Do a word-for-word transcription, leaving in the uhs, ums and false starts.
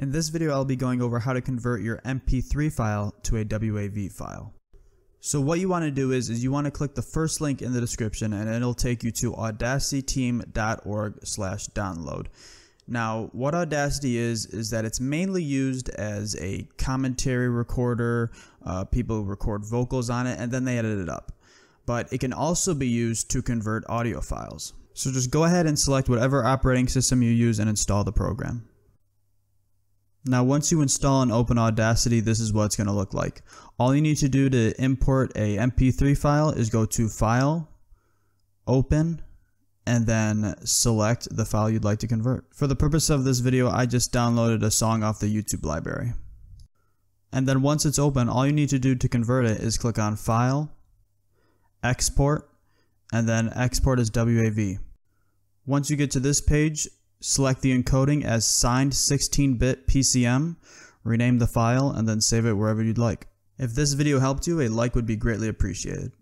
In this video, I'll be going over how to convert your M P three file to a W A V file. So what you want to do is, is you want to click the first link in the description and it'll take you to audacity team dot org slash download. Now, what Audacity is, is that it's mainly used as a commentary recorder. Uh, people record vocals on it and then they edit it up. But it can also be used to convert audio files. So just go ahead and select whatever operating system you use and install the program. Now, once you install and open Audacity, this is what it's going to look like. All you need to do to import a M P three file is go to File, Open, and then select the file you'd like to convert. For the purpose of this video, I just downloaded a song off the YouTube library. And then once it's open, all you need to do to convert it is click on File, Export, and then Export as W A V. Once you get to this page, select the encoding as signed sixteen bit P C M, rename the file, and then save it wherever you'd like. If this video helped you, a like would be greatly appreciated.